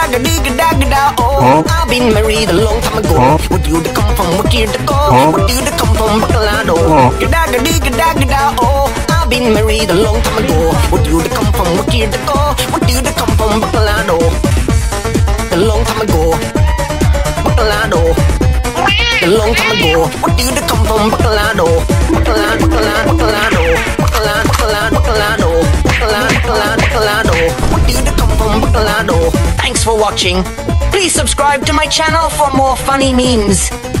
Oh, I've been married a long time ago. What do you come from? What do you go? What do you come from? Bacolado. Oh, I've been married a long time ago. What do you come from? What do you go? What do you come from? Bacolado. A long time ago. Bacolado. A long time ago. What do you come from? Bacolado. What do you come from? Bacolado. Thanks for watching. Please subscribe to my channel for more funny memes.